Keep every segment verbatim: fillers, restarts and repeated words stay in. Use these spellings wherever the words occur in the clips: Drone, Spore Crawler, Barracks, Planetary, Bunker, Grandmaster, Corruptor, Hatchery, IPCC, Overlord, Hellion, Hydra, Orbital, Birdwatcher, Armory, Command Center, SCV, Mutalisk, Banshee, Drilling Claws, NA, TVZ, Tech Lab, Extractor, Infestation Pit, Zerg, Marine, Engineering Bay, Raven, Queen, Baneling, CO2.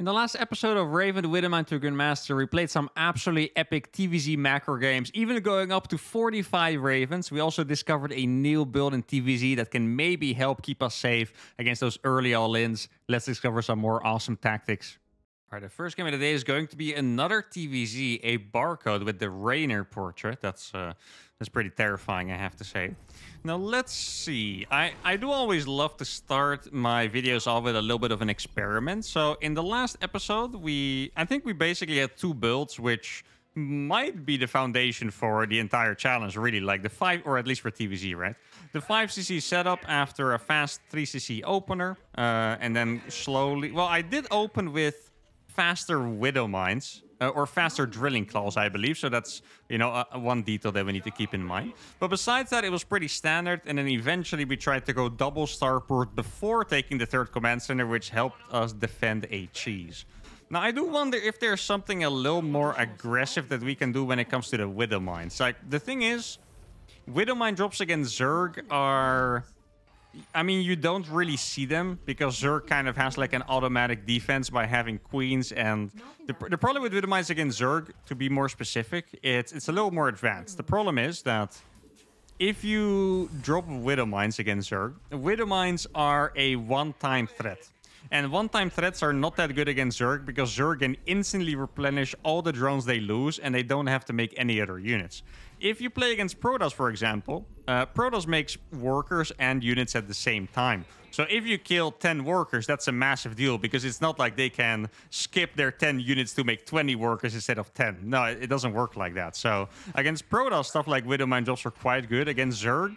In the last episode of Raven, Widow Mine to Grandmaster, we played some absolutely epic T V Z macro games, even going up to forty-five Ravens. We also discovered a new build in T V Z that can maybe help keep us safe against those early all-ins. Let's discover some more awesome tactics. All right, the first game of the day is going to be another T V Z, a barcode with the Rainer portrait. That's uh, that's pretty terrifying, I have to say. Now, let's see. I, I do always love to start my videos off with a little bit of an experiment. So in the last episode, we I think we basically had two builds, which might be the foundation for the entire challenge, really. Like the five, or at least for T V Z, right? The five C C setup after a fast three C C opener, uh, and then slowly... Well, I did open with... faster Widow Mines, uh, or faster Drilling Claws, I believe. So that's, you know, uh, one detail that we need to keep in mind. But besides that, it was pretty standard. And then eventually we tried to go double Starport before taking the third Command Center, which helped us defend a cheese. Now, I do wonder if there's something a little more aggressive that we can do when it comes to the Widow Mines. Like, the thing is, Widow Mine drops against Zerg are... I mean, you don't really see them because Zerg kind of has like an automatic defense by having Queens. And the, the problem with Widow Mines against Zerg, to be more specific, it's, it's a little more advanced. The problem is that if you drop Widow Mines against Zerg, Widow Mines are a one-time threat. And one-time threats are not that good against Zerg because Zerg can instantly replenish all the drones they lose and they don't have to make any other units. If you play against Protoss, for example, uh, Protoss makes workers and units at the same time. So if you kill ten workers, that's a massive deal because it's not like they can skip their ten units to make twenty workers instead of ten. No, it doesn't work like that. So against Protoss, stuff like Widow Mine drops are quite good. Against Zerg,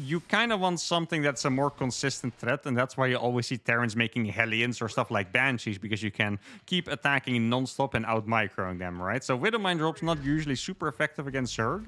you kind of want something that's a more consistent threat, and that's why you always see Terrans making Hellions or stuff like Banshees, because you can keep attacking non-stop and out-microing them, right? So Widow Mine drops not usually super effective against Zerg,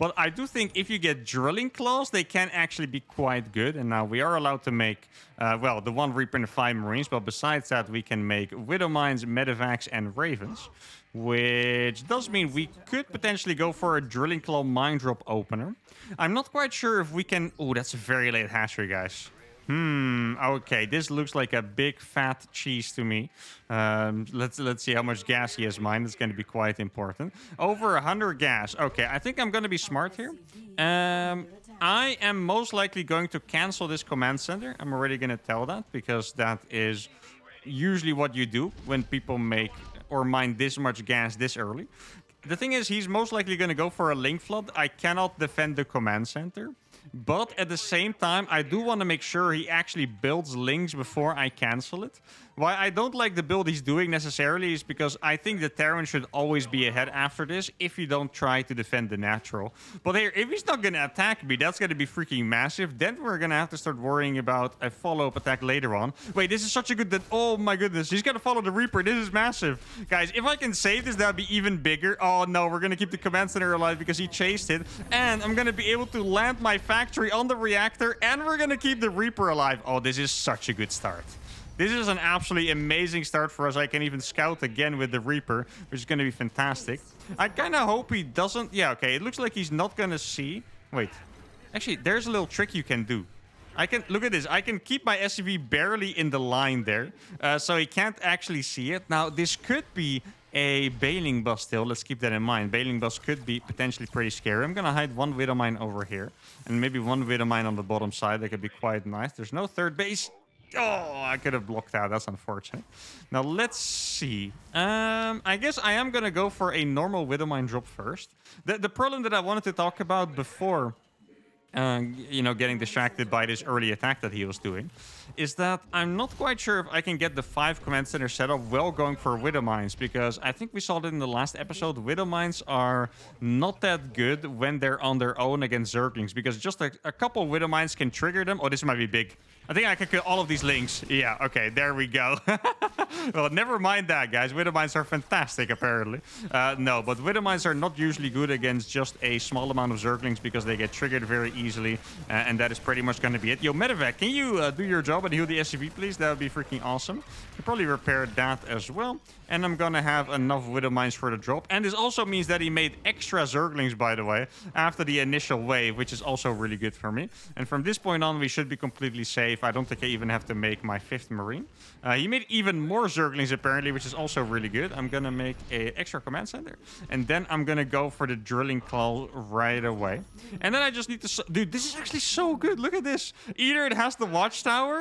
but I do think if you get Drilling Claws, they can actually be quite good. And now we are allowed to make, uh, well, the one Reaper and five Marines, but besides that, we can make Widow Mines, Medivacs, and Ravens, which does mean we could potentially go for a Drilling Claw Mine Drop opener. I'm not quite sure if we can... Oh, that's a very late hatchery, guys. Hmm, okay. This looks like a big, fat cheese to me. Um, let's let's see how much gas he has mined. It's going to be quite important. Over one hundred gas. Okay, I think I'm going to be smart here. Um, I am most likely going to cancel this Command Center. I'm already going to tell that, because that is usually what you do when people make... or mine this much gas this early. The thing is, he's most likely going to go for a Link Flood. I cannot defend the Command Center. But at the same time, I do want to make sure he actually builds Links before I cancel it. Why I don't like the build he's doing necessarily is because I think the Terran should always be ahead after this if you don't try to defend the natural. But here, if he's not going to attack me, that's going to be freaking massive. Then we're going to have to start worrying about a follow-up attack later on. Wait, this is such a good... that oh my goodness, he's going to follow the Reaper. This is massive. Guys, if I can save this, that would be even bigger. Oh no, we're going to keep the Command Center alive because he chased it. And I'm going to be able to land my Factory on the reactor, and we're gonna keep the Reaper alive. Oh, this is such a good start. This is an absolutely amazing start for us. I can even scout again with the Reaper, which is gonna be fantastic. I kind of hope he doesn't... Yeah, okay, it looks like he's not gonna see... Wait, actually, there's a little trick you can do. I can... Look at this. I can keep my S C V barely in the line there, uh, so he can't actually see it. Now, this could be a Baneling bus still. Let's keep that in mind. Baneling bus could be potentially pretty scary. I'm going to hide one Widow Mine over here. And maybe one Widow Mine on the bottom side. That could be quite nice. There's no third base. Oh, I could have blocked out. That's unfortunate. Now, let's see. Um, I guess I am going to go for a normal Widow Mine drop first. The, the problem that I wanted to talk about before... Uh, you know, getting distracted by this early attack that he was doing, is that I'm not quite sure if I can get the five Command Center set up while going for Widow Mines, because I think we saw that in the last episode, Widow Mines are not that good when they're on their own against Zerglings, because just a, a couple Widow Mines can trigger them. Oh, this might be big. I think I can kill all of these Links. Yeah, okay, there we go. Well, never mind that, guys. Widow Mines are fantastic, apparently. Uh, no, but Widow Mines are not usually good against just a small amount of Zerglings because they get triggered very easily, uh, and that is pretty much going to be it. Yo, Medivac, can you uh, do your job and heal the S C V, please? That would be freaking awesome. You can probably repair that as well. And I'm going to have enough Widow Mines for the drop. And this also means that he made extra Zerglings, by the way, after the initial wave, which is also really good for me. And from this point on, we should be completely safe. safe. I don't think I even have to make my fifth Marine. Uh, he made even more Zerglings apparently, which is also really good. I'm going to make an extra Command Center. And then I'm going to go for the Drilling Claw right away. And then I just need to... Dude, this is actually so good. Look at this. Either it has the Watchtower...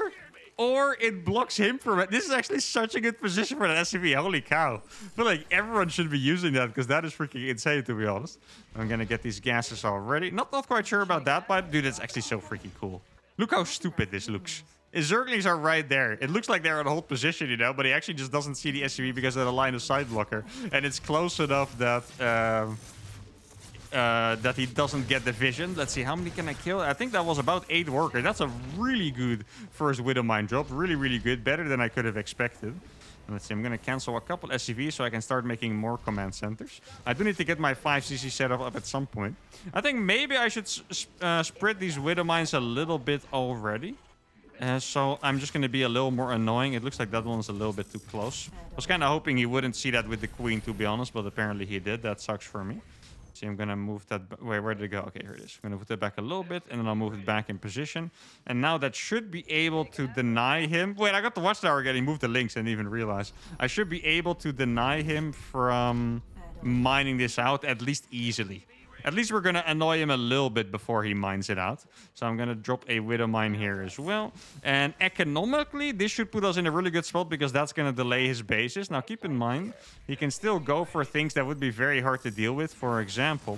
or it blocks him from it. This is actually such a good position for that S C V. Holy cow. I feel like everyone should be using that because that is freaking insane, to be honest. I'm going to get these gases already. Not, not quite sure about that, but dude, that's actually so freaking cool. Look how stupid this looks. His Zerglings are right there. It looks like they're in a hold position, you know, but he actually just doesn't see the S C V because of the line of sight blocker. And it's close enough that... Um, Uh, that he doesn't get the vision. Let's see, how many can I kill? I think that was about eight workers. That's a really good first Widow Mine drop. Really, really good. Better than I could have expected. Let's see, I'm going to cancel a couple S C Vs so I can start making more command centers. I do need to get my five C C setup up at some point. I think maybe I should uh, spread these Widow Mines a little bit already. Uh, so I'm just going to be a little more annoying. It looks like that one's a little bit too close. I was kind of hoping he wouldn't see that with the Queen, to be honest, but apparently he did. That sucks for me. See, I'm going to move that... Wait, where did it go? Okay, here it is. I'm going to put it back a little bit, and then I'll move it back in position. And now that should be able to deny him... Wait, I got the Watchtower getting moved to links and even realize. I should be able to deny him from mining this out, at least easily. At least we're going to annoy him a little bit before he mines it out. So I'm going to drop a Widow Mine here as well. And economically, this should put us in a really good spot because that's going to delay his bases. Now, keep in mind, he can still go for things that would be very hard to deal with. For example,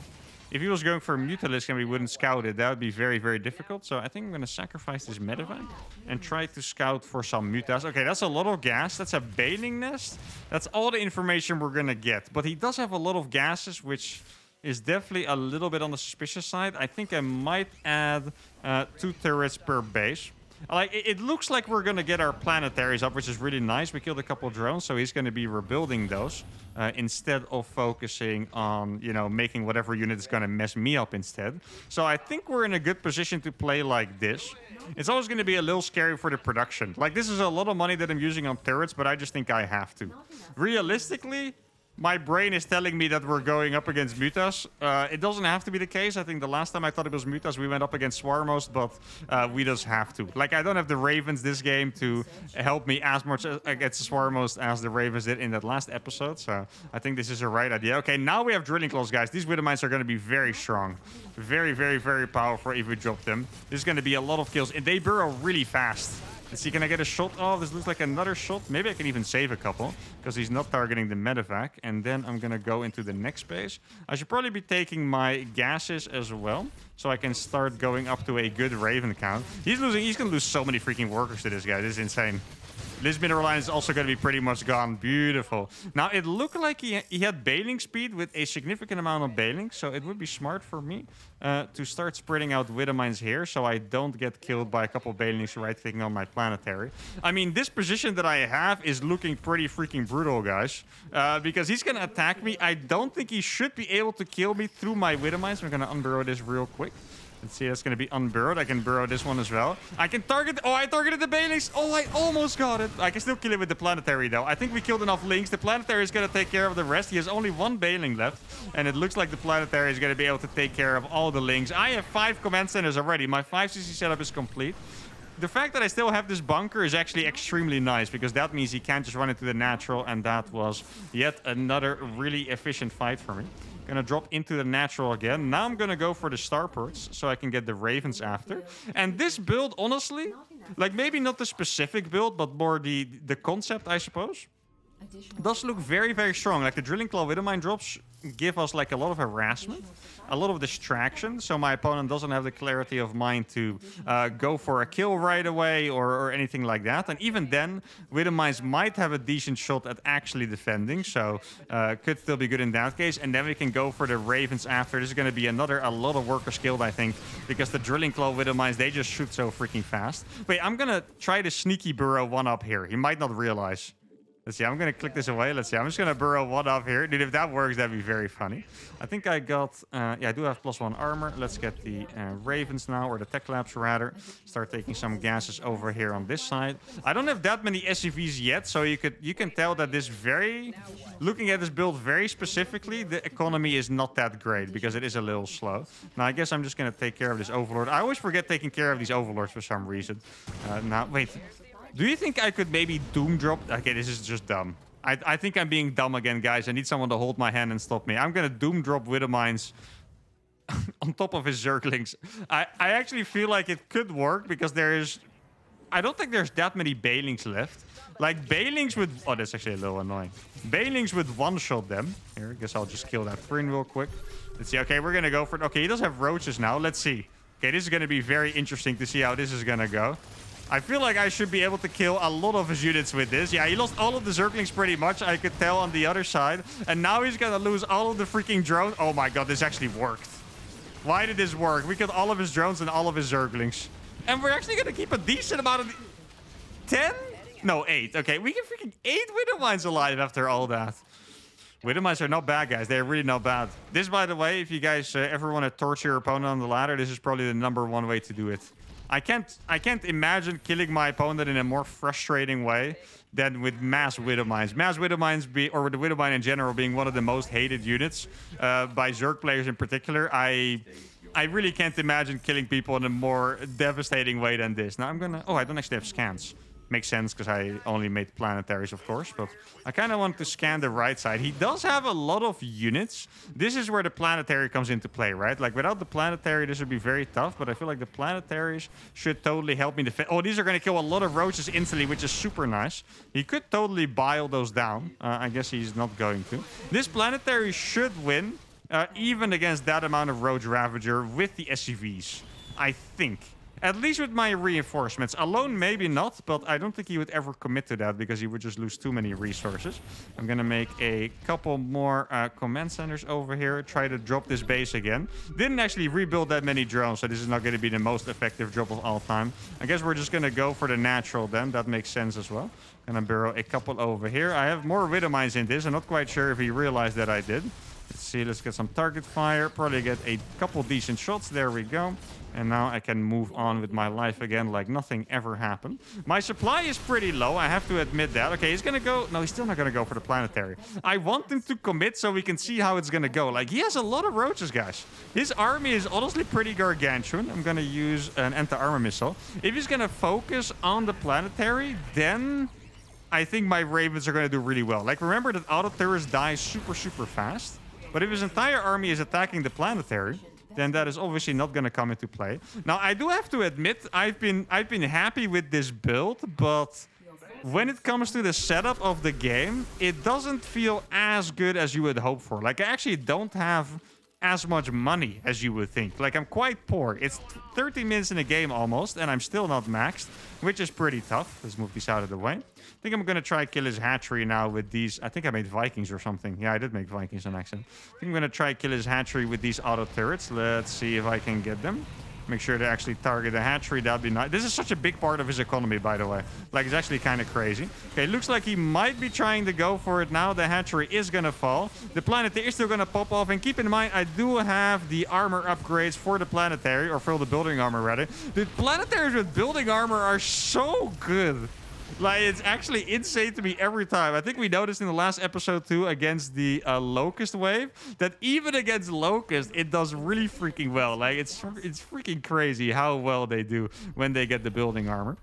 if he was going for a Mutalisk and we wouldn't scout it, that would be very, very difficult. So I think I'm going to sacrifice this Medivac and try to scout for some Mutas. Okay, that's a lot of gas. That's a Baneling nest. That's all the information we're going to get. But he does have a lot of gases, which... is definitely a little bit on the suspicious side. I think I might add uh, two turrets per base. Like it, it looks like we're going to get our planetaries up, which is really nice. We killed a couple drones, so he's going to be rebuilding those uh, instead of focusing on, you know, making whatever unit is going to mess me up instead. So I think we're in a good position to play like this. It's always going to be a little scary for the production. Like this is a lot of money that I'm using on turrets, but I just think I have to. Realistically... my brain is telling me that we're going up against Mutas. Uh, it doesn't have to be the case. I think the last time I thought it was Mutas, we went up against Swarmos, but uh, we just have to. Like, I don't have the Ravens this game to help me as much against Swarmos as the Ravens did in that last episode. So I think this is a right idea. Okay, now we have Drilling Claws, guys. These Widow Mines are going to be very strong. Very, very, very powerful if we drop them. This is going to be a lot of kills. And they burrow really fast. Let's see, can I get a shot? Oh, this looks like another shot. Maybe I can even save a couple because he's not targeting the Medivac. And then I'm going to go into the next base. I should probably be taking my gases as well so I can start going up to a good Raven count. He's losing. He's going to lose so many freaking workers to this guy. This is insane. This mineral line is also going to be pretty much gone. Beautiful. Now, it looked like he, he had bailing speed with a significant amount of bailing. So it would be smart for me uh, to start spreading out Widow Mines here so I don't get killed by a couple of bailings right-clicking on my planetary. I mean, this position that I have is looking pretty freaking brutal, guys. Uh, because he's going to attack me. I don't think he should be able to kill me through my Widow Mines. I'm going to unburrow this real quick. Let's see, that's going to be unburrowed. I can burrow this one as well. I can target... Oh, I targeted the Banelings. Oh, I almost got it. I can still kill it with the Planetary, though. I think we killed enough Links. The Planetary is going to take care of the rest. He has only one Baneling left. And it looks like the Planetary is going to be able to take care of all the Links. I have five Command Centers already. My five C C setup is complete. The fact that I still have this bunker is actually extremely nice because that means he can't just run into the natural, and that was yet another really efficient fight for me. Gonna drop into the natural again. Now I'm gonna go for the Starports so I can get the Ravens after. And this build, honestly, like maybe not the specific build, but more the, the concept, I suppose, does look very, very strong. Like the Drilling Claw Widow Mine drops give us like a lot of harassment, a lot of distraction, so my opponent doesn't have the clarity of mind to uh, go for a kill right away or, or anything like that. And even then, Widow Mines might have a decent shot at actually defending, so uh, could still be good in that case. And then we can go for the Ravens after. This is going to be another a lot of workers killed, I think, because the Drilling Claw Widow Mines, they just shoot so freaking fast. Wait, I'm going to try to sneaky burrow one up here. He might not realize. Let's see, I'm going to click this away. Let's see, I'm just going to burrow one up here. Dude, if that works, that'd be very funny. I think I got, uh, yeah, I do have plus one armor. Let's get the uh, Ravens now, or the Tech Labs rather. Start taking some gases over here on this side. I don't have that many S C Vs yet, so you could you can tell that this very, looking at this build very specifically, the economy is not that great because it is a little slow. Now, I guess I'm just going to take care of this Overlord. I always forget taking care of these Overlords for some reason. Uh, now, wait. Do you think I could maybe doom drop? Okay, this is just dumb. I, I think I'm being dumb again, guys. I need someone to hold my hand and stop me. I'm going to doom drop Widow Mines on top of his Zerglings. I, I actually feel like it could work because there is... I don't think there's that many Banelings left. Like, Banelings with... Oh, that's actually a little annoying. Banelings with one-shot them. Here, I guess I'll just kill that Prin real quick. Let's see. Okay, we're going to go for it. Okay, he does have Roaches now. Let's see. Okay, this is going to be very interesting to see how this is going to go. I feel like I should be able to kill a lot of his units with this. Yeah, he lost all of the Zerglings pretty much. I could tell on the other side. And now he's going to lose all of the freaking drones. Oh my god, this actually worked. Why did this work? We killed all of his drones and all of his Zerglings. And we're actually going to keep a decent amount of... ten? No, eight. Okay, we can freaking eight Widow Mines alive after all that. Widow Mines are not bad, guys. They're really not bad. This, by the way, if you guys uh, ever want to torture your opponent on the ladder, this is probably the number one way to do it. I can't, I can't imagine killing my opponent in a more frustrating way than with mass Widow Mines. Mass Widow Mines, be, or the Widow Mine in general, being one of the most hated units uh, by Zerg players in particular. I, I really can't imagine killing people in a more devastating way than this. Now I'm gonna... Oh, I don't actually have scans. Makes sense, because I only made planetaries, of course. But I kind of want to scan the right side. He does have a lot of units. This is where the planetary comes into play, right? Like, without the planetary, this would be very tough. But I feel like the planetaries should totally help me defend. Oh, these are going to kill a lot of roaches instantly, which is super nice. He could totally bile those down. Uh, I guess he's not going to. This planetary should win, uh, even against that amount of roach Ravager with the S C Vs, I think. At least with my reinforcements. Alone, maybe not, but I don't think he would ever commit to that because he would just lose too many resources. I'm going to make a couple more uh, command centers over here. Try to drop this base again. Didn't actually rebuild that many drones, so this is not going to be the most effective drop of all time. I guess we're just going to go for the natural then. That makes sense as well. Going to burrow a couple over here. I have more Widow Mines in this. I'm not quite sure if he realized that I did. Let's see. Let's get some target fire. Probably get a couple decent shots. There we go. And now I can move on with my life again like nothing ever happened. My supply is pretty low. I have to admit that. Okay, he's going to go... No, he's still not going to go for the planetary. I want him to commit so we can see how it's going to go. Like, he has a lot of roaches, guys. His army is honestly pretty gargantuan. I'm going to use an anti-armor missile. If he's going to focus on the planetary, then... I think my Ravens are going to do really well. Like, remember that auto turrets die super, super fast. But if his entire army is attacking the planetary... then that is obviously not going to come into play. Now, I do have to admit, I've been I've been happy with this build, but when it comes to the setup of the game, it doesn't feel as good as you would hope for. Like, I actually don't have as much money as you would think. Like, I'm quite poor. It's thirty minutes in the game almost, and I'm still not maxed, which is pretty tough. Let's move this out of the way. I think I'm going to try to kill his hatchery now with these... I think I made Vikings or something. Yeah, I did make Vikings on accident. I think I'm going to try to kill his hatchery with these auto turrets. Let's see if I can get them. Make sure to actually target the hatchery. That'd be nice. This is such a big part of his economy, by the way. Like, it's actually kind of crazy. Okay, looks like he might be trying to go for it now. The hatchery is going to fall. The planetary is still going to pop off. And keep in mind, I do have the armor upgrades for the planetary, or for the building armor, rather. The planetaries with building armor are so good. Like, it's actually insane to me every time. I think we noticed in the last episode, too, against the uh, Locust Wave, that even against Locust, it does really freaking well. Like, it's, it's freaking crazy how well they do when they get the building armor.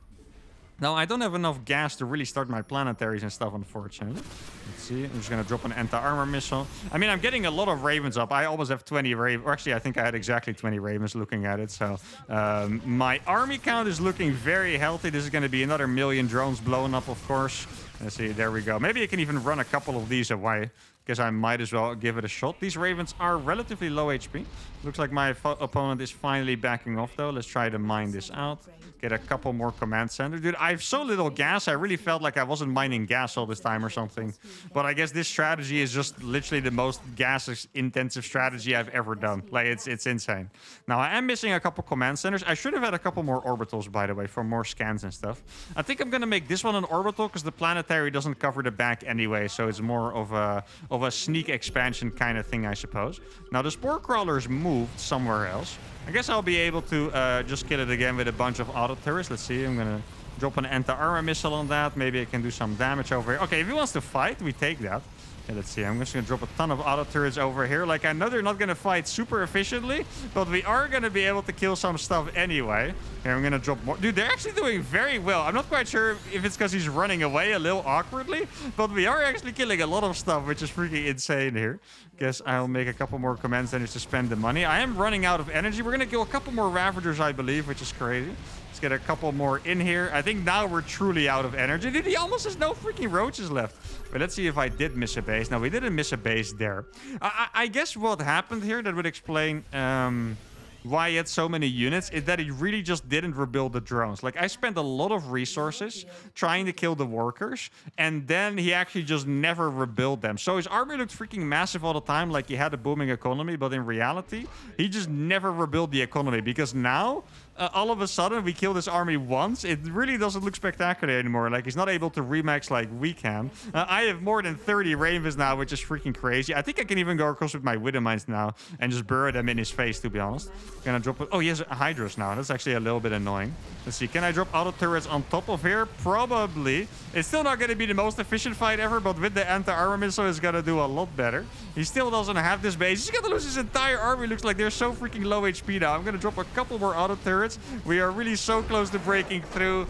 Now, I don't have enough gas to really start my planetaries and stuff, unfortunately. Let's see. I'm just going to drop an anti-armor missile. I mean, I'm getting a lot of Ravens up. I almost have twenty Ravens. Actually, I think I had exactly twenty Ravens looking at it. So um, my army count is looking very healthy. This is going to be another million drones blown up, of course. Let's see. There we go. Maybe I can even run a couple of these away. because I might as well give it a shot. These Ravens are relatively low H P. Looks like my opponent is finally backing off, though. Let's try to mine this out. Get a couple more command center. Dude, I have so little gas. I really felt like I wasn't mining gas all this time or something. But I guess this strategy is just literally the most gas-intensive strategy I've ever done. Like, it's, it's insane. Now, I am missing a couple command centers. I should have had a couple more orbitals, by the way, for more scans and stuff. I think I'm going to make this one an orbital because the planetary doesn't cover the back anyway. So it's more of a, of a sneak expansion kind of thing, I suppose. Now, the Spore Crawler is moved somewhere else. I guess I'll be able to uh, just kill it again with a bunch of auto turrets. Let's see. I'm going to drop an anti-armor missile on that. Maybe I can do some damage over here. Okay, if he wants to fight, we take that. Okay, let's see. I'm just going to drop a ton of auto turrets over here. Like, I know they're not going to fight super efficiently, but we are going to be able to kill some stuff anyway. And I'm going to drop more. Dude, they're actually doing very well. I'm not quite sure if it's because he's running away a little awkwardly, but we are actually killing a lot of stuff, which is freaking insane here. Guess I'll make a couple more command centers to spend the money. I am running out of energy. We're going to kill a couple more Ravagers, I believe, which is crazy. Let's get a couple more in here. I think now we're truly out of energy. Dude, he almost has no freaking roaches left. But let's see if I did miss a base. No, we didn't miss a base there. I, I, I guess what happened here, that would explain um, why he had so many units, is that he really just didn't rebuild the drones. Like, I spent a lot of resources trying to kill the workers, and then he actually just never rebuilt them. So his army looked freaking massive all the time, like he had a booming economy, but in reality, he just never rebuilt the economy, because now... Uh, all of a sudden, we kill this army once. It really doesn't look spectacular anymore. Like, he's not able to remax like we can. Uh, I have more than thirty Ravens now, which is freaking crazy. I think I can even go across with my Widow Mines now and just burrow them in his face, to be honest. Gonna drop... Oh, he has Hydras now. That's actually a little bit annoying. Let's see. Can I drop auto turrets on top of here? Probably. It's still not gonna be the most efficient fight ever, but with the anti-armor missile, it's gonna do a lot better. He still doesn't have this base. He's gonna lose his entire army. Looks like they're so freaking low H P now. I'm gonna drop a couple more auto turrets. We are really so close to breaking through.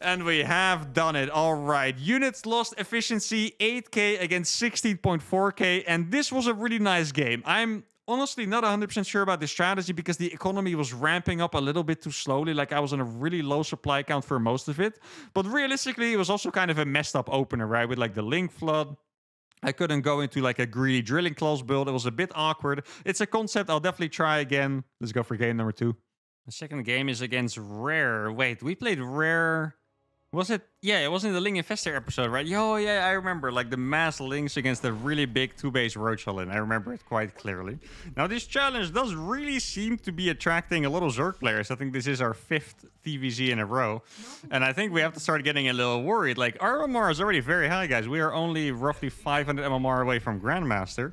And we have done it. All right. Units lost, efficiency eight K against sixteen point four K. And this was a really nice game. I'm honestly not one hundred percent sure about this strategy because the economy was ramping up a little bit too slowly. Like, I was on a really low supply count for most of it. But realistically, it was also kind of a messed up opener, right? With like the link flood. I couldn't go into like a greedy drilling claws build. It was a bit awkward. It's a concept I'll definitely try again. Let's go for game number two. The second game is against Rare. Wait, we played Rare... Was it... Yeah, it was in the Ling Infester episode, right? Oh, yeah, I remember. Like, the mass Lings against the really big two-base Roach Hellion. I remember it quite clearly. Now, this challenge does really seem to be attracting a lot of Zerg players. I think this is our fifth T V Z in a row. And I think we have to start getting a little worried. Like, our M M R is already very high, guys. We are only roughly five hundred M M R away from Grandmaster.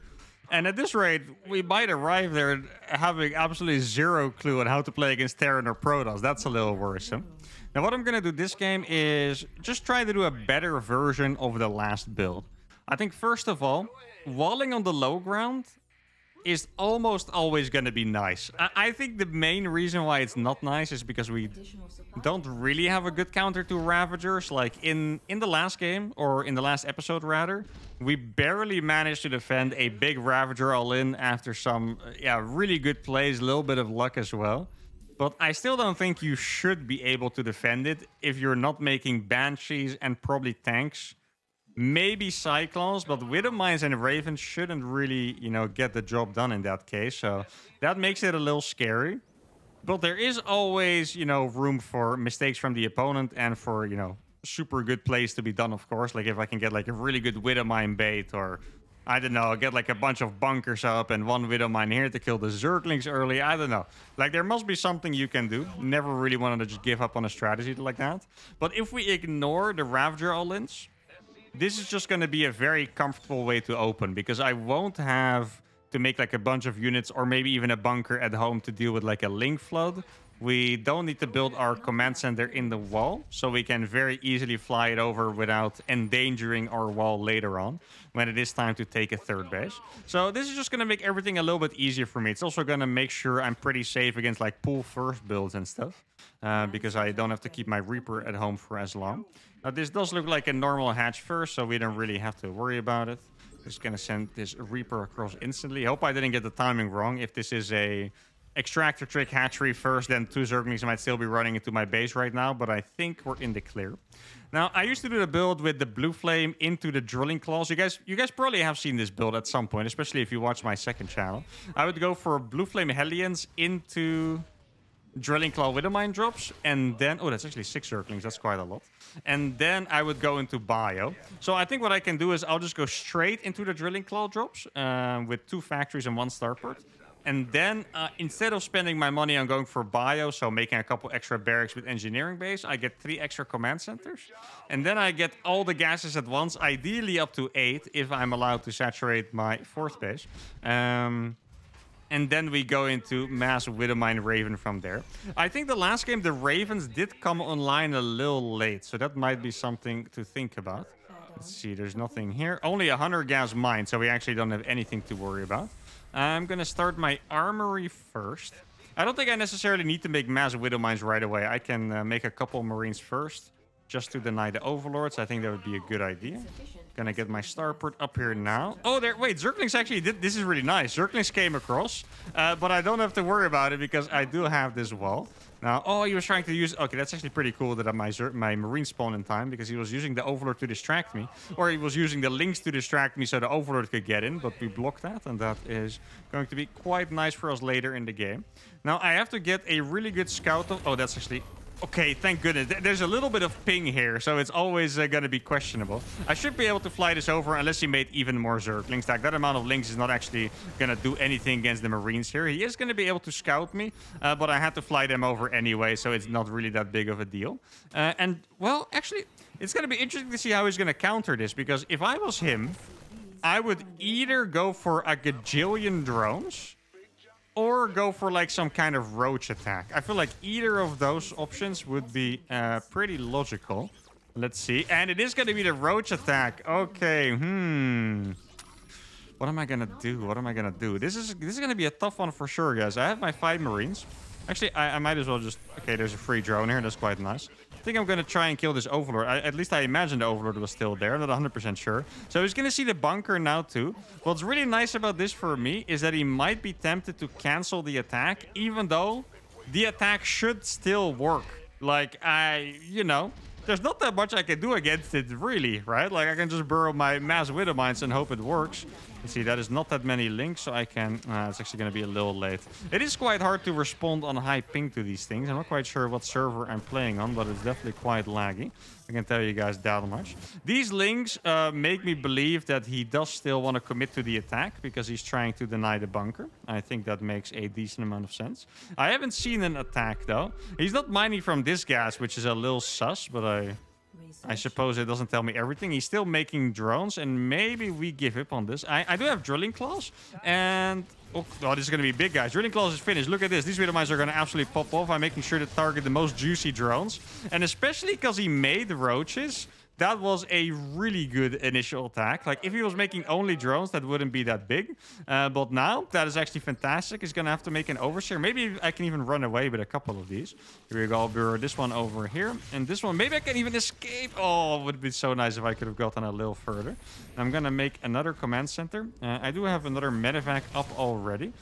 And at this rate, we might arrive there having absolutely zero clue on how to play against Terran or Protoss. That's a little worrisome. Now, what I'm going to do this game is just try to do a better version of the last build. I think, first of all, walling on the low ground is almost always going to be nice. I, I think the main reason why it's not nice is because we don't really have a good counter to Ravagers. Like, in, in the last game, or in the last episode, rather, we barely managed to defend a big Ravager all-in after some yeah, really good plays, a little bit of luck as well. But I still don't think you should be able to defend it if you're not making Banshees and probably tanks. Maybe Cyclones, but Widow Mines and Ravens shouldn't really, you know, get the job done in that case. So that makes it a little scary. But there is always, you know, room for mistakes from the opponent and for, you know, super good plays to be done, of course. Like, if I can get, like, a really good Widow Mine bait or... I don't know, get like a bunch of bunkers up and one Widow Mine here to kill the Zerglings early. I don't know. Like, there must be something you can do. Never really wanted to just give up on a strategy like that. But if we ignore the Ravager all-ins... This is just going to be a very comfortable way to open because I won't have to make like a bunch of units or maybe even a bunker at home to deal with like a link flood. We don't need to build our command center in the wall, so we can very easily fly it over without endangering our wall later on when it is time to take a third base. So this is just going to make everything a little bit easier for me. It's also going to make sure I'm pretty safe against like pull first builds and stuff uh, because I don't have to keep my Reaper at home for as long. Now, this does look like a normal hatch first, so we don't really have to worry about it. Just going to send this Reaper across instantly. Hope I didn't get the timing wrong. If this is a... extractor trick hatchery first, then two Zerglings might still be running into my base right now, but I think we're in the clear. Now, I used to do the build with the blue flame into the drilling claws. You guys you guys probably have seen this build at some point, especially if you watch my second channel. I would go for blue flame Hellions into drilling claw Widow Mine drops, and then... Oh, that's actually six Zerglings. That's quite a lot. And then I would go into bio. So I think what I can do is I'll just go straight into the drilling claw drops uh, with two factories and one starport. And then, uh, instead of spending my money on going for bio, so making a couple extra barracks with engineering base, I get three extra command centers. And then I get all the gases at once, ideally up to eight, if I'm allowed to saturate my fourth base. Um, and then we go into mass Widow Mine Raven from there. I think the last game, the Ravens did come online a little late, so that might be something to think about. Let's see, there's nothing here. Only a one hundred gas mine, so we actually don't have anything to worry about. I'm going to start my armory first. I don't think I necessarily need to make mass Widow Mines right away. I can uh, make a couple Marines first, just to deny the Overlords. I think that would be a good idea. Going to get my starport up here now. Oh, there. Wait, Zerglings actually did... This is really nice. Zerglings came across, uh, but I don't have to worry about it because I do have this wall. Now, oh, he was trying to use... Okay, that's actually pretty cool that my, my Marine spawned in time because he was using the Overlord to distract me. Or he was using the links to distract me so the Overlord could get in, but we blocked that. And that is going to be quite nice for us later in the game. Now, I have to get a really good scout of... Oh, that's actually... Okay, thank goodness. There's a little bit of ping here, so it's always uh, going to be questionable. I should be able to fly this over unless he made even more Zerglings. Like, that amount of links is not actually going to do anything against the Marines here. He is going to be able to scout me, uh, but I had to fly them over anyway, so it's not really that big of a deal. Uh, and, well, actually, it's going to be interesting to see how he's going to counter this, because if I was him, I would either go for a gajillion drones... or go for like some kind of roach attack. I feel like either of those options would be uh, pretty logical. Let's see. And it is going to be the roach attack. Okay. Hmm. What am I going to do? What am I going to do? This is this is going to be a tough one for sure, guys. I have my five Marines. Actually, I, I might as well just... Okay, there's a free drone here. That's quite nice. I think I'm going to try and kill this Overlord. I, at least I imagine the Overlord was still there. I'm not one hundred percent sure. So he's going to see the bunker now too. What's really nice about this for me is that he might be tempted to cancel the attack, even though the attack should still work. Like, I, you know, there's not that much I can do against it, really, right? Like, I can just burrow my mass Widow Mines and hope it works. You see, that is not that many links, so I can... Uh, it's actually going to be a little late. It is quite hard to respond on high ping to these things. I'm not quite sure what server I'm playing on, but it's definitely quite laggy. I can tell you guys that much. These links uh, make me believe that he does still want to commit to the attack because he's trying to deny the bunker. I think that makes a decent amount of sense. I haven't seen an attack, though. He's not mining from this gas, which is a little sus, but I... I suppose it doesn't tell me everything. He's still making drones, and maybe we give up on this. I, I do have Drilling Claws, and... Oh, oh, this is going to be big, guys. Drilling Claws is finished. Look at this. These Widow Mines are going to absolutely pop off. I'm making sure to target the most juicy drones. And especially because he made roaches, that was a really good initial attack. Like, if he was making only drones, that wouldn't be that big. Uh, but now, that is actually fantastic. He's going to have to make an overseer. Maybe I can even run away with a couple of these. Here we go. I'll bury this one over here. And this one, maybe I can even escape. Oh, it would be so nice if I could have gotten a little further. I'm going to make another command center. Uh, I do have another Medivac up already.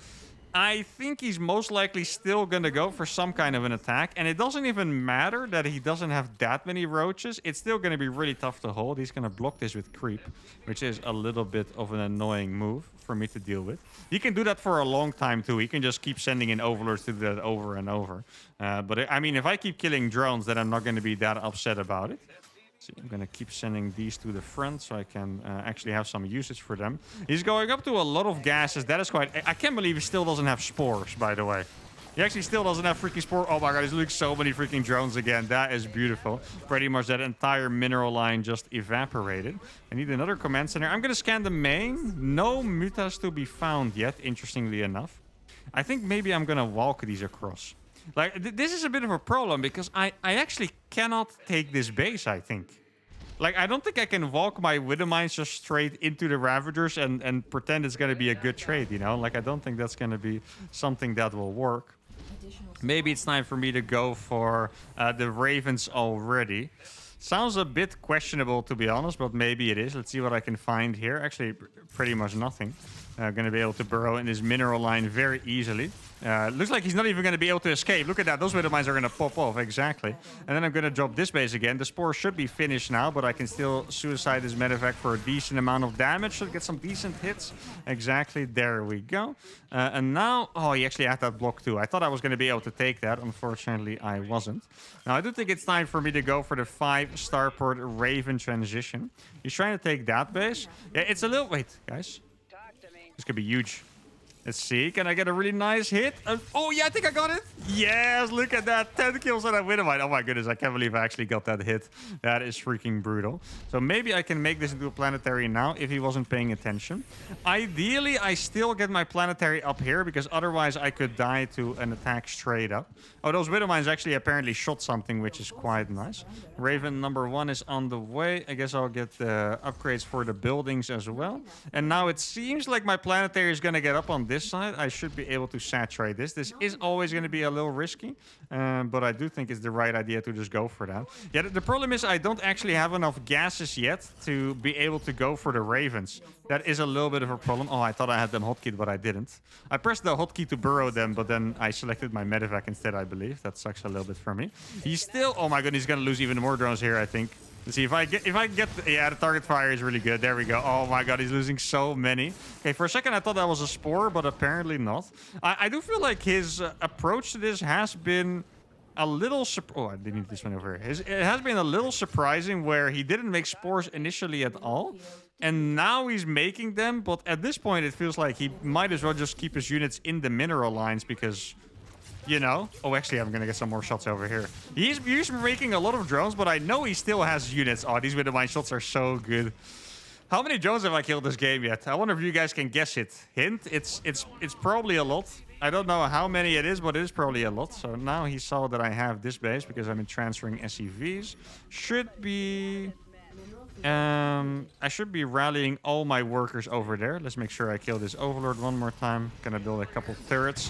I think he's most likely still going to go for some kind of an attack. And it doesn't even matter that he doesn't have that many roaches. It's still going to be really tough to hold. He's going to block this with creep, which is a little bit of an annoying move for me to deal with. He can do that for a long time, too. He can just keep sending in overlords to do that over and over. Uh, but, I mean, if I keep killing drones, then I'm not going to be that upset about it. So I'm going to keep sending these to the front so I can uh, actually have some usage for them. He's going up to a lot of gases. That is quite... I can't believe he still doesn't have spores, by the way. He actually still doesn't have freaking spore. Oh my god, he's looking so many freaking drones again. That is beautiful. Pretty much that entire mineral line just evaporated. I need another command center. I'm going to scan the main. No mutas to be found yet, interestingly enough. I think maybe I'm going to walk these across. Like, th this is a bit of a problem because I, I actually cannot take this base, I think. Like, I don't think I can walk my Widow Mines just straight into the Ravagers and, and pretend it's going to be a good trade, you know? Like, I don't think that's going to be something that will work. Maybe it's time for me to go for uh, the Ravens already. Sounds a bit questionable, to be honest, but maybe it is. Let's see what I can find here. Actually, pretty much nothing. Uh, going to be able to burrow in this mineral line very easily. Uh, looks like he's not even going to be able to escape. Look at that. Those Widow Mines are going to pop off. Exactly. And then I'm going to drop this base again. The Spore should be finished now, but I can still suicide this Medivac for a decent amount of damage. Should get some decent hits. Exactly. There we go. Uh, and now... Oh, he actually had that block too. I thought I was going to be able to take that. Unfortunately, I wasn't. Now, I do think it's time for me to go for the five Starport Raven transition. He's trying to take that base. Yeah, it's a little... Wait, guys. This could be huge. Let's see. Can I get a really nice hit? Uh, oh, yeah, I think I got it. Yes, look at that. ten kills on that Widow Mine. Oh, my goodness. I can't believe I actually got that hit. That is freaking brutal. So maybe I can make this into a planetary now if he wasn't paying attention. Ideally, I still get my planetary up here because otherwise I could die to an attack straight up. Oh, those Widow Mines actually apparently shot something, which is quite nice. Raven number one is on the way. I guess I'll get the upgrades for the buildings as well. And now it seems like my planetary is going to get up on this side. I should be able to saturate this. This is always going to be a little risky, um, but I do think it's the right idea to just go for that. Yeah, the, the problem is I don't actually have enough gases yet to be able to go for the Ravens. That is a little bit of a problem. Oh, I thought I had them hotkeyed, but I didn't. I pressed the hotkey to burrow them, but then I selected my Medivac instead, I believe. That sucks a little bit for me. He's still... Oh my goodness, he's going to lose even more drones here, I think. Let's see if I get, if I get, the, yeah, the target fire is really good. There we go. Oh my god, he's losing so many. Okay, for a second I thought that was a Spore, but apparently not. I, I do feel like his uh, approach to this has been a little... Oh, I didn't need this one over here. His, it has been a little surprising where he didn't make Spores initially at all. And now he's making them, but at this point it feels like he might as well just keep his units in the mineral lines because... You know? Oh, actually, I'm going to get some more shots over here. He's, he's making a lot of drones, but I know he still has units. Oh, these Widow Mine shots are so good. How many drones have I killed this game yet? I wonder if you guys can guess it. Hint, it's it's it's probably a lot. I don't know how many it is, but it is probably a lot. So now he saw that I have this base because I've been transferring S C Vs. Should be... Um, I should be rallying all my workers over there. Let's make sure I kill this Overlord one more time. Going to build a couple turrets.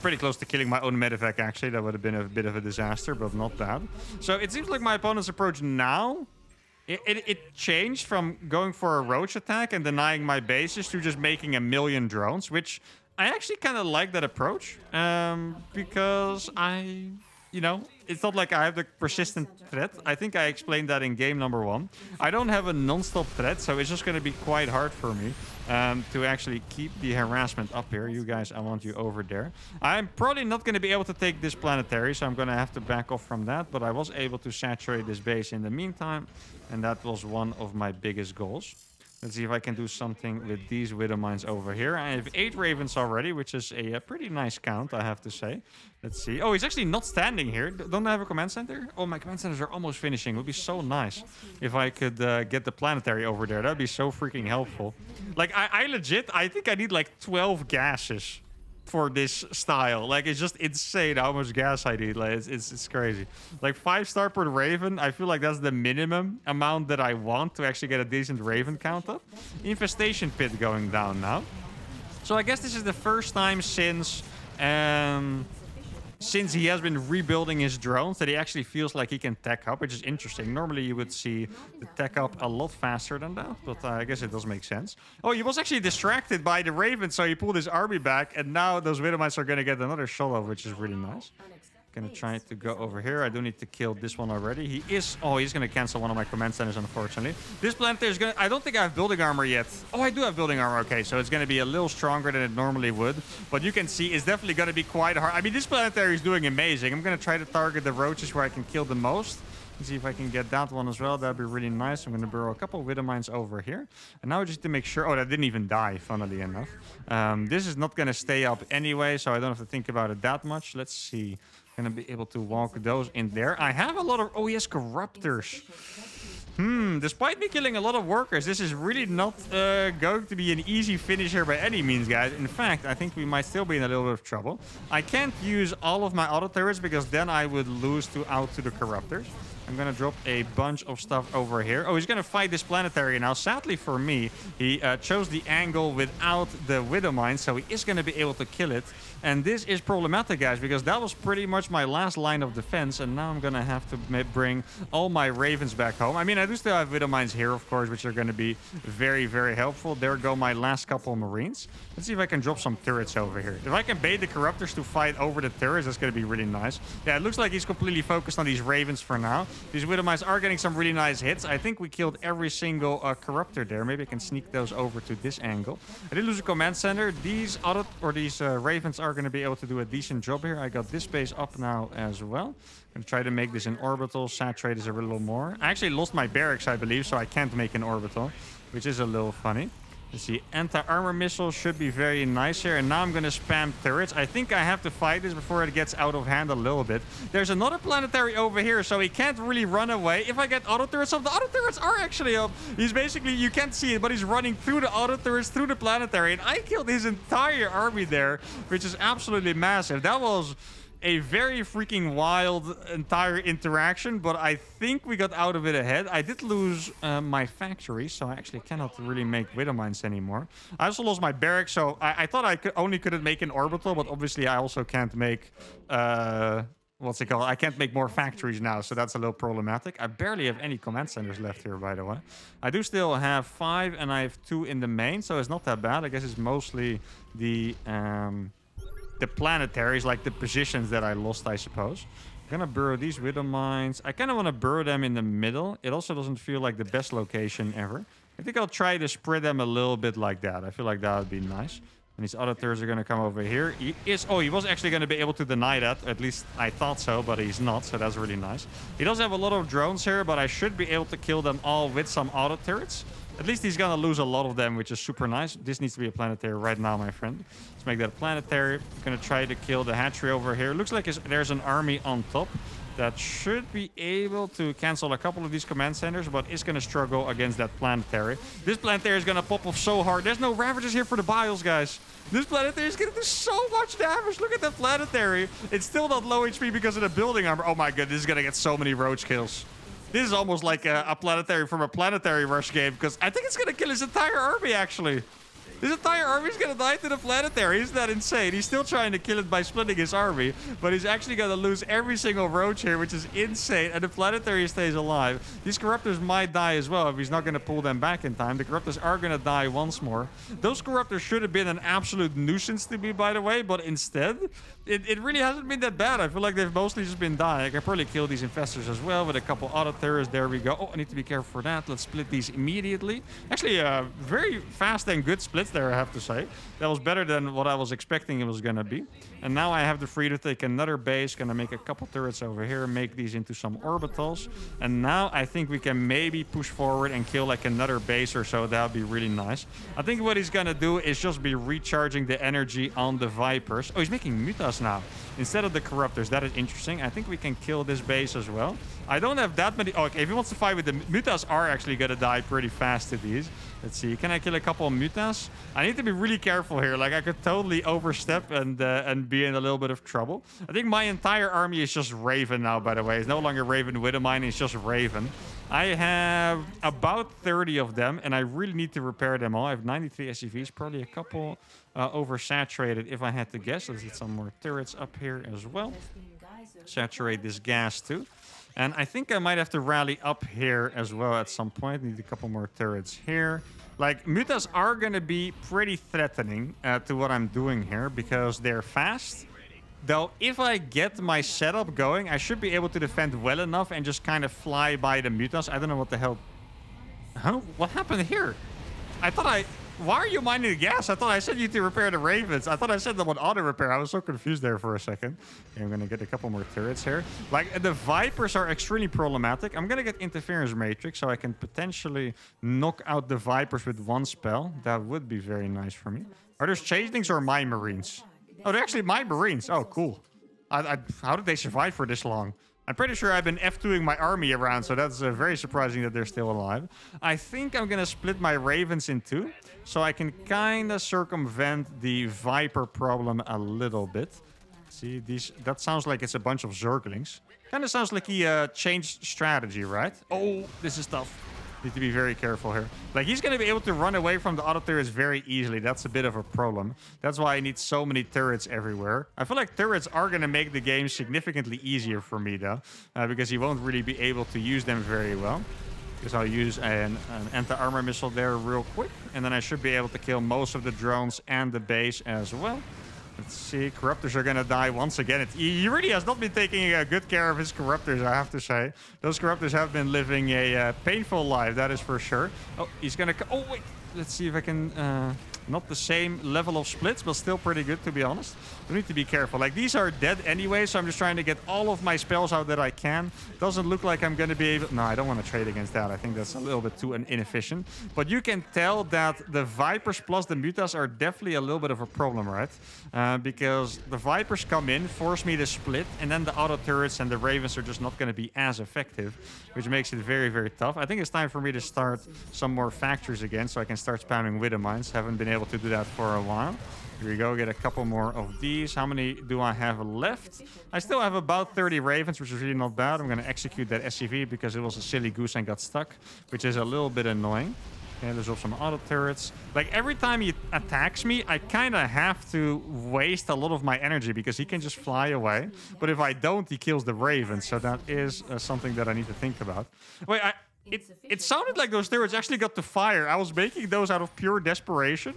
Pretty close to killing my own Medivac, actually. That would have been a bit of a disaster, but not bad. So it seems like my opponent's approach now, it, it, it changed from going for a Roach attack and denying my bases to just making a million drones, which I actually kind of like that approach, um, because I... You know, it's not like I have the persistent threat. I think I explained that in game number one. I don't have a non-stop threat, so it's just going to be quite hard for me um, to actually keep the harassment up here. You guys, I want you over there. I'm probably not going to be able to take this planetary, so I'm going to have to back off from that. But I was able to saturate this base in the meantime, and that was one of my biggest goals. Let's see if I can do something with these Widow Mines over here. I have eight Ravens already, which is a, a pretty nice count, I have to say. Let's see. Oh, he's actually not standing here. Don't I have a command center? Oh, my command centers are almost finishing. It would be so nice if I could uh, get the planetary over there. That would be so freaking helpful. Like, I, I legit, I think I need like twelve gases for this style. Like, it's just insane how much gas I need. Like, it's, it's, it's crazy. Like, five Starport Raven, I feel like that's the minimum amount that I want to actually get a decent Raven count up. Infestation Pit going down now. So I guess this is the first time since... Um, since he has been rebuilding his drones that he actually feels like he can tech up, which is interesting. Normally you would see the tech up a lot faster than that, but uh, I guess it does make sense. Oh, he was actually distracted by the Raven, so he pulled his army back, and now those Widow Mines are going to get another shot off, which is really nice. Gonna try to go over here. I do need to kill this one already. He is... Oh, he's gonna cancel one of my command centers, unfortunately. This planetary is gonna... I don't think I have building armor yet. Oh, I do have building armor. Okay, so it's gonna be a little stronger than it normally would. But you can see it's definitely gonna be quite hard. I mean, this planetary is doing amazing. I'm gonna try to target the Roaches where I can kill the most. Let's see if I can get that one as well. That'd be really nice. I'm gonna burrow a couple of Widow Mines over here. And now just to make sure... Oh, that didn't even die, funnily enough. Um, this is not gonna stay up anyway, so I don't have to think about it that much. Let's see... Gonna be able to walk those in there. I have a lot of... Oh, yes, Corruptors. Hmm, despite me killing a lot of workers, this is really not uh, going to be an easy finish here by any means, guys. In fact, I think we might still be in a little bit of trouble. I can't use all of my auto turrets because then I would lose to out to the Corruptors. I'm gonna drop a bunch of stuff over here. Oh, he's gonna fight this planetary now. Sadly for me, he uh, chose the angle without the Widow Mine, so he is gonna be able to kill it. And this is problematic, guys, because that was pretty much my last line of defense, and now I'm gonna have to bring all my Ravens back home. I mean, I do still have Widow Mines here, of course, which are gonna be very, very helpful. There go my last couple of Marines. Let's see if I can drop some turrets over here. If I can bait the Corruptors to fight over the turrets, that's gonna be really nice. Yeah, it looks like he's completely focused on these Ravens for now. These Widow Mines are getting some really nice hits. I think we killed every single uh, Corruptor there. Maybe I can sneak those over to this angle. I did lose a Command Center. These auto or these uh, Ravens are going to be able to do a decent job here. I got this base up now as well. I'm going to try to make this an orbital. Saturate is a little more. I actually lost my barracks, I believe, so I can't make an orbital, which is a little funny. Let's see, anti-armor missile should be very nice here. And now I'm going to spam turrets. I think I have to fight this before it gets out of hand a little bit. There's another planetary over here, so he can't really run away. If I get auto turrets up, the auto turrets are actually up. He's basically, you can't see it, but he's running through the auto turrets, through the planetary. And I killed his entire army there, which is absolutely massive. That was a very freaking wild entire interaction, but I think we got out of it ahead. I did lose uh, my factory, so I actually cannot really make Widow Mines anymore. I also lost my barracks, so I, I thought I could only couldn't make an orbital, but obviously I also can't make... Uh, what's it called? I can't make more factories now, so that's a little problematic. I barely have any command centers left here, by the way. I do still have five, and I have two in the main, so it's not that bad. I guess it's mostly the... Um, The planetaries, like the positions that I lost, I suppose. I'm gonna burrow these Widow Mines. I kind of want to burrow them in the middle. It also doesn't feel like the best location ever. I think I'll try to spread them a little bit like that. I feel like that would be nice. And these other turrets are gonna come over here. He is... Oh, he was actually gonna be able to deny that. At least I thought so, but he's not, so that's really nice. He does have a lot of drones here, but I should be able to kill them all with some auto turrets. At least he's gonna lose a lot of them, which is super nice. This needs to be a planetary right now, my friend. Let's make that a planetary. I'm gonna try to kill the hatchery over here. Looks like there's an army on top that should be able to cancel a couple of these command centers, but is gonna struggle against that planetary. This planetary is gonna pop off so hard. There's no Ravagers here for the Biles, guys. This planetary is gonna do so much damage. Look at that planetary. It's still not low H P because of the building armor. Oh my god, this is gonna get so many roach kills. This is almost like a, a planetary from a planetary rush game, because I think it's going to kill his entire army, actually. His entire army is going to die to the planetary. Isn't that insane? He's still trying to kill it by splitting his army, but he's actually going to lose every single roach here, which is insane, and the planetary stays alive. These Corruptors might die as well if he's not going to pull them back in time. The Corruptors are going to die once more. Those Corruptors should have been an absolute nuisance to me, by the way, but instead... It, it really hasn't been that bad. I feel like they've mostly just been dying. I can probably kill these investors as well with a couple auto terrors. There we go. Oh, I need to be careful for that. Let's split these immediately. Actually, uh, very fast and good splits there, I have to say. That was better than what I was expecting it was going to be. And now I have the free to take another base. Going to make a couple turrets over here. Make these into some orbitals. And now I think we can maybe push forward and kill like another base or so. That would be really nice. I think what he's going to do is just be recharging the energy on the Vipers. Oh, he's making Mutalisk now instead of the Corruptors. That is interesting. I think we can kill this base as well. I don't have that many. Oh, okay, if he wants to fight with the Mutas, are actually gonna die pretty fast to these. Let's see, can I kill a couple of Mutas? I need to be really careful here. Like, I could totally overstep and uh, and be in a little bit of trouble. I think my entire army is just Raven now, by the way. It's no longer Raven Widow Mine, it's just Raven. I have about thirty of them, and I really need to repair them all. I have ninety-three S C Vs, probably a couple uh, oversaturated, if I had to guess. Let's get some more turrets up here as well. Saturate this gas too. And I think I might have to rally up here as well at some point. Need a couple more turrets here. Like, Mutas are going to be pretty threatening uh, to what I'm doing here, because they're fast. Though, if I get my setup going, I should be able to defend well enough and just kind of fly by the Mutas. I don't know what the hell... Huh? What happened here? I thought I... Why are you mining the gas? I thought I said you to repair the Ravens. I thought I said them on auto repair. I was so confused there for a second. Okay, I'm going to get a couple more turrets here. Like, the Vipers are extremely problematic. I'm going to get Interference Matrix, so I can potentially knock out the Vipers with one spell. That would be very nice for me. Are those changelings or my Marines? Oh, they're actually my Marines. Oh, cool. I, I, how did they survive for this long? I'm pretty sure I've been F twoing my army around, so that's uh, very surprising that they're still alive. I think I'm going to split my Ravens in two, so I can kind of circumvent the Viper problem a little bit. See, these, that sounds like it's a bunch of Zerglings. Kind of sounds like he uh, changed strategy, right? Oh, this is tough. Need to be very careful here. Like, he's going to be able to run away from the auto turrets very easily. That's a bit of a problem. That's why I need so many turrets everywhere. I feel like turrets are going to make the game significantly easier for me, though. Uh, because he won't really be able to use them very well. Because I'll use an, an anti-armor missile there real quick. And then I should be able to kill most of the drones and the base as well. Let's see. Corruptors are going to die once again. It, he really has not been taking uh, good care of his Corruptors, I have to say. Those Corruptors have been living a uh, painful life, that is for sure. Oh, he's going to... Oh, wait. Let's see if I can... Uh, not the same level of splits, but still pretty good, to be honest. We need to be careful. Like, these are dead anyway, so I'm just trying to get all of my spells out that I can. Doesn't look like I'm going to be able... No, I don't want to trade against that. I think that's a little bit too inefficient. But you can tell that the Vipers plus the Mutas are definitely a little bit of a problem, right? Uh, because the Vipers come in, force me to split, and then the auto turrets and the Ravens are just not going to be as effective, which makes it very, very tough. I think it's time for me to start some more factories again, so I can start spamming Widow Mines. Haven't been able to do that for a while. Here we go, get a couple more of these. How many do I have left? I still have about thirty Ravens, which is really not bad. I'm going to execute that S C V because it was a silly goose and got stuck, which is a little bit annoying. Okay, there's also some auto turrets. Like, every time he attacks me, I kind of have to waste a lot of my energy because he can just fly away. But if I don't, he kills the Ravens. So that is uh, something that I need to think about. Wait, I... It, it sounded like those turrets actually got to fire. I was making those out of pure desperation,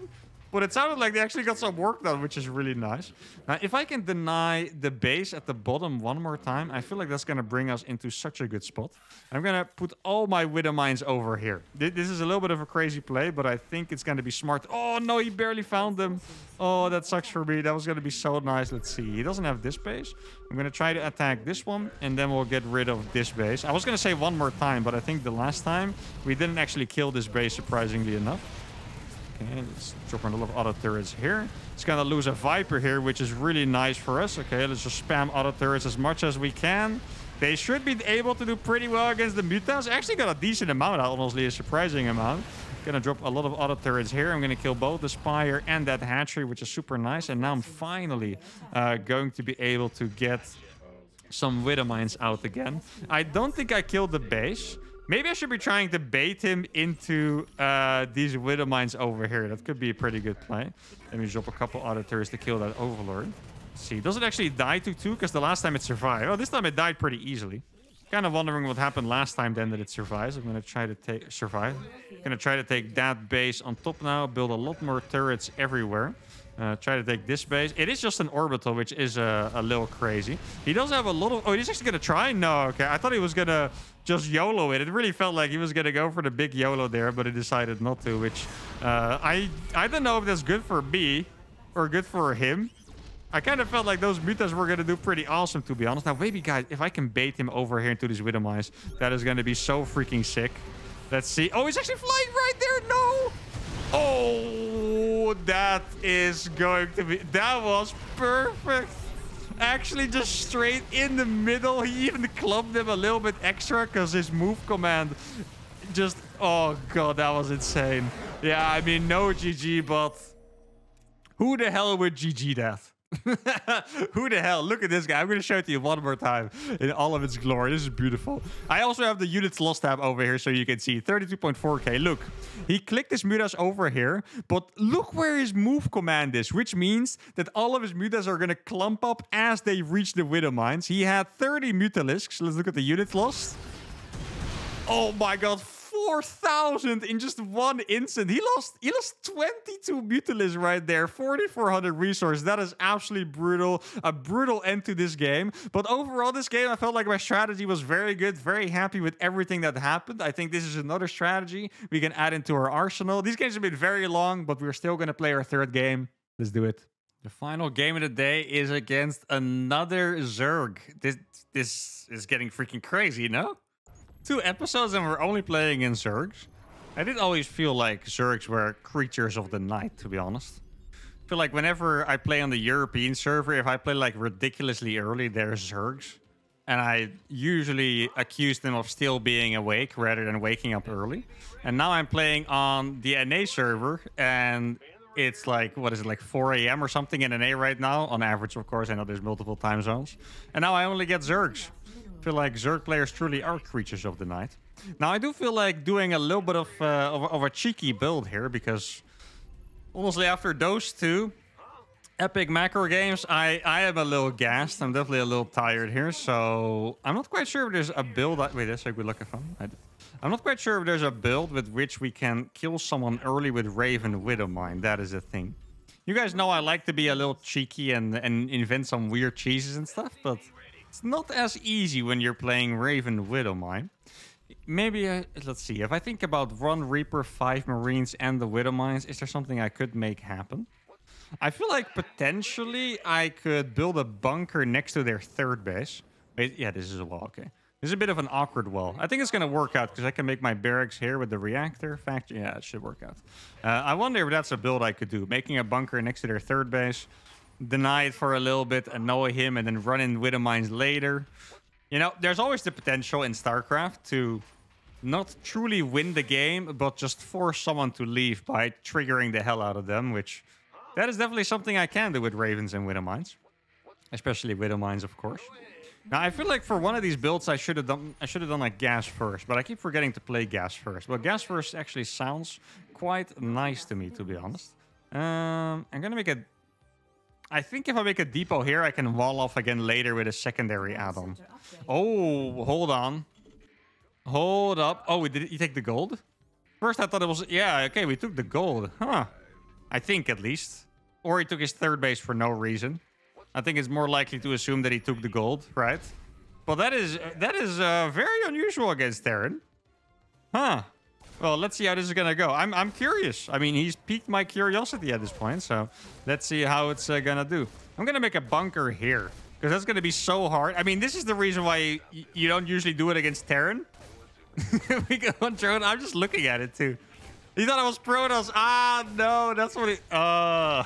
but it sounded like they actually got some work done, which is really nice. Now, if I can deny the base at the bottom one more time, I feel like that's going to bring us into such a good spot. I'm going to put all my Widow Mines over here. This is a little bit of a crazy play, but I think it's going to be smart. Oh, no, he barely found them. Oh, that sucks for me. That was going to be so nice. Let's see. He doesn't have this base. I'm going to try to attack this one, and then we'll get rid of this base. I was going to say one more time, but I think the last time we didn't actually kill this base, surprisingly enough. Okay, let's drop a lot of auto turrets here. It's going to lose a Viper here, which is really nice for us. Okay, let's just spam auto turrets as much as we can. They should be able to do pretty well against the Mutans. Actually got a decent amount, honestly, a surprising amount. Gonna drop a lot of auto turrets here. I'm gonna kill both the Spire and that Hatchery, which is super nice. And now I'm finally uh, going to be able to get some Widow Mines out again. I don't think I killed the base. Maybe I should be trying to bait him into uh, these Widow Mines over here. That could be a pretty good play. Let me drop a couple auto turrets to kill that Overlord. Let's see, does it actually die to two? Because the last time it survived. Oh, this time it died pretty easily. Kind of wondering what happened last time then that it survives. I'm going to try to take survive. I'm going to try to take that base on top now. Build a lot more turrets everywhere. Uh, try to take this base. It is just an orbital, which is a, a little crazy. He does have a lot of... Oh, he's actually going to try? No, okay. I thought he was going to just YOLO it. It really felt like he was going to go for the big YOLO there, but he decided not to, which... Uh, I, I don't know if that's good for me or good for him. I kind of felt like those Mutas were going to do pretty awesome, to be honest. Now, maybe, guys, if I can bait him over here into these Widow Mines, that is going to be so freaking sick. Let's see. Oh, he's actually flying right there. No. Oh, that is going to be... That was perfect. Actually, just straight in the middle. He even clubbed him a little bit extra because his move command just... Oh, God, that was insane. Yeah, I mean, no G G, but... Who the hell would G G that? Who the hell? Look at this guy. I'm going to show it to you one more time in all of its glory. This is beautiful. I also have the units lost tab over here so you can see. thirty-two point four K. Look, he clicked his Mutas over here, but look where his move command is, which means that all of his Mutas are going to clump up as they reach the Widow Mines. He had thirty Mutalisks. Let's look at the units lost. Oh my God. four thousand in just one instant. He lost he lost twenty-two Mutalisks right there. forty-four hundred resource. That is absolutely brutal. A brutal end to this game. But overall, this game, I felt like my strategy was very good. Very happy with everything that happened. I think this is another strategy we can add into our arsenal. These games have been very long, but we're still going to play our third game. Let's do it. The final game of the day is against another Zerg. This, this is getting freaking crazy, no? Two episodes and we're only playing in Zergs. I did always feel like Zergs were creatures of the night, to be honest. I feel like whenever I play on the European server, if I play like ridiculously early, there's Zergs. And I usually accuse them of still being awake rather than waking up early. And now I'm playing on the N A server and It's like, what is it, like four A M or something in N A right now? On average, of course. I know there's multiple time zones. And now I only get Zergs. I feel like Zerg players truly are creatures of the night. Now, I do feel like doing a little bit of, uh, of, of a cheeky build here, because honestly, after those two epic macro games, I, I am a little gassed. I'm definitely a little tired here, so I'm not quite sure if there's a build... I, wait, that's a good looking phone. I, I'm not quite sure if there's a build with which we can kill someone early with Raven Widow Mine. That is a thing. You guys know I like to be a little cheeky and, and invent some weird cheeses and stuff, but it's not as easy when you're playing Raven Widow Mine. Maybe, uh, let's see, if I think about one Reaper, five Marines and the Widow Mines, is there something I could make happen? I feel like potentially I could build a bunker next to their third base. Wait, yeah, this is a wall, okay. This is a bit of an awkward wall. I think it's going to work out, because I can make my barracks here with the reactor factory. Yeah, it should work out. Uh, I wonder if that's a build I could do. Making a bunker next to their third base, deny it for a little bit, annoy him, and then run in Widow Mines later. You know, there's always the potential in StarCraft to not truly win the game, but just force someone to leave by triggering the hell out of them, which... that is definitely something I can do with Ravens and Widow Mines. Especially Widow Mines, of course. Now, I feel like for one of these builds, I should have done I should have done like gas first, but I keep forgetting to play gas first. Well, gas first actually sounds quite nice to me, to be honest. Um, I'm gonna make a... I think if I make a depot here, I can wall off again later with a secondary add-on. Oh, hold on. Hold up. Oh, did you take the gold? First, I thought it was... yeah, okay, we took the gold. Huh. I think, at least. Or he took his third base for no reason. I think it's more likely to assume that he took the gold, right? Well, that is that is uh, very unusual against Terran. Huh. Well, let's see how this is going to go. I'm, I'm curious. I mean, he's piqued my curiosity at this point, so let's see how it's uh, going to do. I'm going to make a bunker here, because that's going to be so hard. I mean, this is the reason why you, you don't usually do it against Terran. We go on Drone. I'm just looking at it, too. He thought I was Protoss. Ah, no, that's what he... Uh,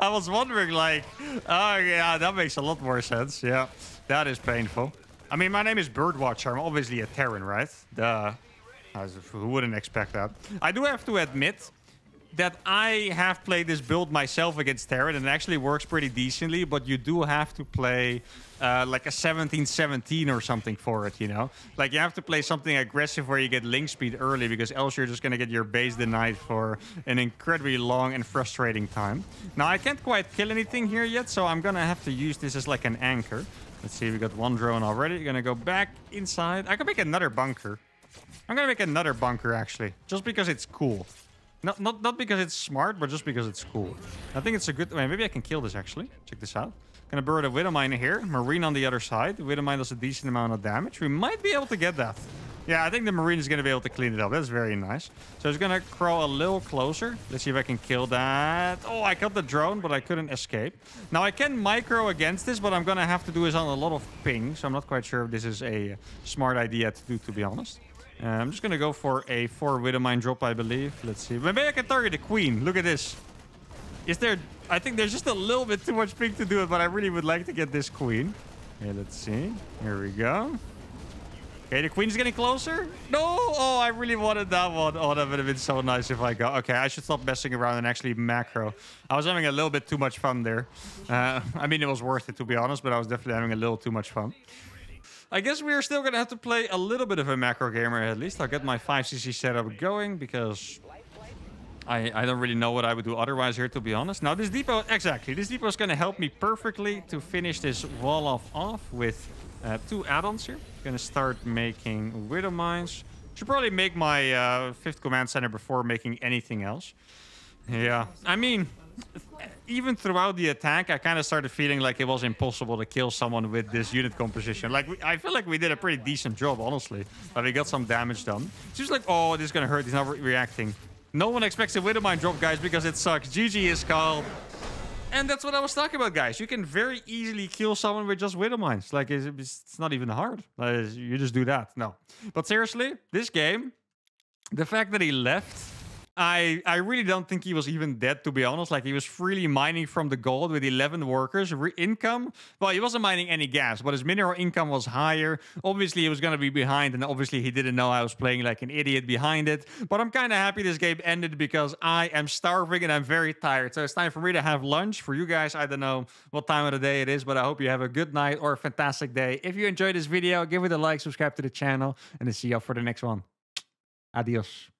I was wondering, like... oh, yeah, that makes a lot more sense. Yeah, that is painful. I mean, my name is Birdwatcher. I'm obviously a Terran, right? Duh. Who wouldn't expect that? I do have to admit that I have played this build myself against Terran, and it actually works pretty decently, but you do have to play uh, like a seventeen seventeen or something for it, you know? Like, you have to play something aggressive where you get link speed early, because else you're just gonna get your base denied for an incredibly long and frustrating time. Now, I can't quite kill anything here yet, so I'm gonna have to use this as like an anchor. Let's see, we got one drone already. You're gonna go back inside. I can make another bunker. I'm gonna make another bunker, actually, just because it's cool. Not, not, not because it's smart, but just because it's cool. I think it's a good... wait, maybe I can kill this, actually. Check this out. Gonna burrow the Widow Mine here. Marine on the other side. The Widow Mine does a decent amount of damage. We might be able to get that. Yeah, I think the Marine is gonna be able to clean it up. That's very nice. So it's gonna crawl a little closer. Let's see if I can kill that. Oh, I got the drone, but I couldn't escape. Now, I can micro against this, but I'm gonna have to do this on a lot of ping. So I'm not quite sure if this is a smart idea to do, to be honest. Uh, I'm just going to go for a four Widow Mine drop, I believe. Let's see. Maybe I can target the Queen. Look at this. Is there... I think there's just a little bit too much ping to do it, but I really would like to get this Queen. Okay, let's see. Here we go. Okay, the Queen's getting closer. No! Oh, I really wanted that one. Oh, that would have been so nice if I got... okay, I should stop messing around and actually macro. I was having a little bit too much fun there. Uh, I mean, it was worth it, to be honest, but I was definitely having a little too much fun. I guess we are still going to have to play a little bit of a macro gamer. At least I'll get my five C C setup going, because I, I don't really know what I would do otherwise here, to be honest. Now, this depot, exactly. This depot is going to help me perfectly to finish this wall off off with uh, two add-ons here. I'm going to start making Widow Mines. Should probably make my uh, fifth Command Center before making anything else. Yeah, I mean... even throughout the attack, I kind of started feeling like it was impossible to kill someone with this unit composition. Like, we, I feel like we did a pretty decent job, honestly. But we got some damage done. It's just like, oh, this is going to hurt. He's not re reacting. No one expects a Widow Mine drop, guys, because it sucks. G G is called. And that's what I was talking about, guys. You can very easily kill someone with just Widow Mines. Like, it's, it's not even hard. Like, you just do that. No. But seriously, this game, the fact that he left... I, I really don't think he was even dead, to be honest. Like, he was freely mining from the gold with eleven workers. Re income? Well, he wasn't mining any gas, but his mineral income was higher. Obviously, he was going to be behind, and obviously, he didn't know I was playing like an idiot behind it. But I'm kind of happy this game ended because I am starving and I'm very tired. So it's time for me to have lunch. For you guys, I don't know what time of the day it is, but I hope you have a good night or a fantastic day. If you enjoyed this video, give it a like, subscribe to the channel, and I'll see you all for the next one. Adios.